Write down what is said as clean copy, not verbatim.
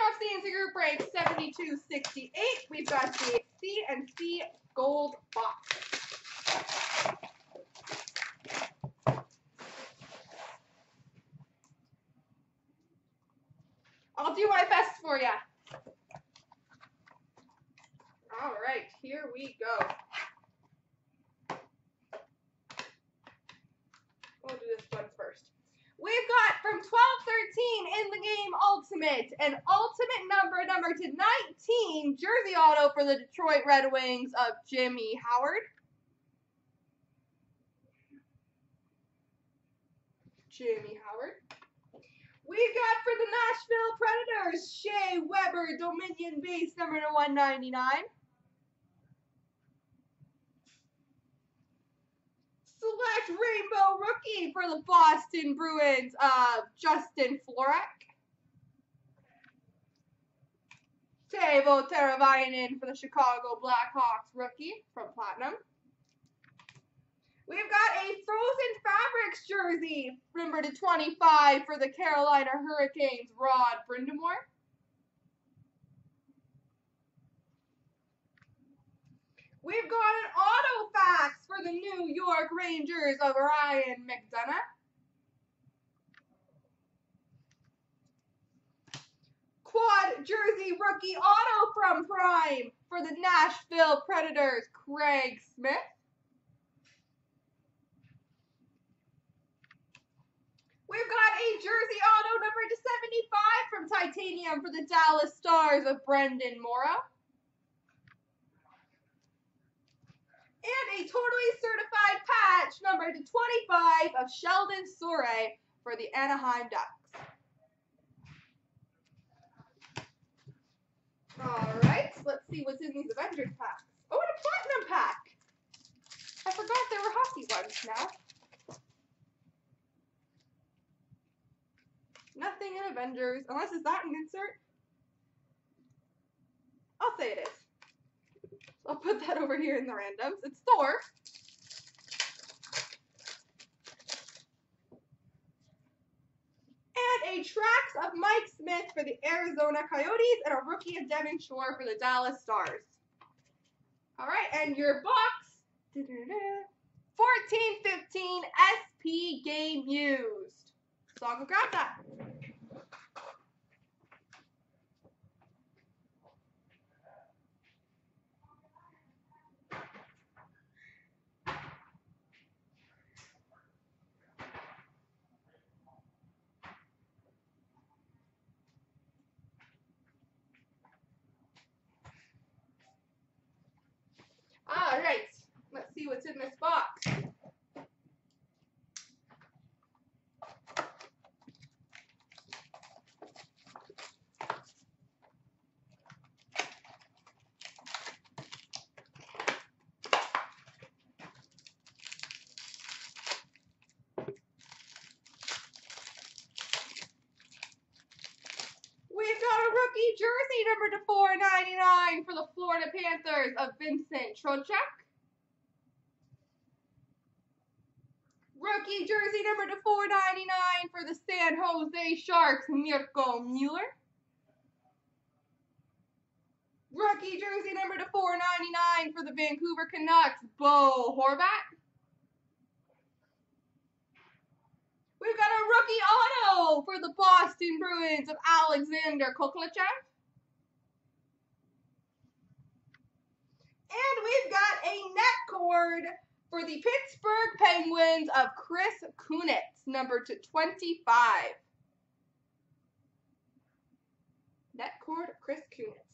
Seahawks Fans Group break 72-68. We've got the C and C gold box. I'll do my best for ya. All right, here we go. We'll do this one first. We've got from 12-13 in the game Ultimate, an Ultimate number to 19, jersey auto for the Detroit Red Wings of Jimmy Howard. Jimmy Howard. We've got for the Nashville Predators, Shea Weber, Dominion base number to 199. Select Rainbow Rookie for the Boston Bruins of Justin Florek. Tage Teravainen for the Chicago Blackhawks Rookie from Platinum. We've got a Frozen Fabrics jersey, number to 25 for the Carolina Hurricanes, Rod Brindamore. We've got an auto fax for the New York Rangers of Ryan McDonagh. Quad jersey rookie auto from Prime for the Nashville Predators, Craig Smith. We've got a jersey auto number to 75 from Titanium for the Dallas Stars of Brendan Morin. And a totally certified patch, number to 25, of Sheldon Souray for the Anaheim Ducks. All right, let's see what's in these Avengers packs. Oh, and a Platinum pack. I forgot there were hockey ones now. Nothing in Avengers, unless is that an insert? I'll say it is. I'll put that over here in the randoms. It's Thor. And a Trax of Mike Smith for the Arizona Coyotes and a rookie of Devon Shore for the Dallas Stars. All right, and your box. 14-15 SP game used. So I'll go grab that. What's in this box? We've got a rookie jersey number to 499 for the Florida Panthers of Vincent Trocheck. Rookie jersey number to 499 for the San Jose Sharks, Mirko Mueller. Rookie jersey number to 499 for the Vancouver Canucks, Bo Horvat. We've got a rookie auto for the Boston Bruins of Alexander Koklachev. And we've got a net cord for the Pittsburgh Penguins of Chris Kunitz, number to 25. Net cord, Chris Kunitz.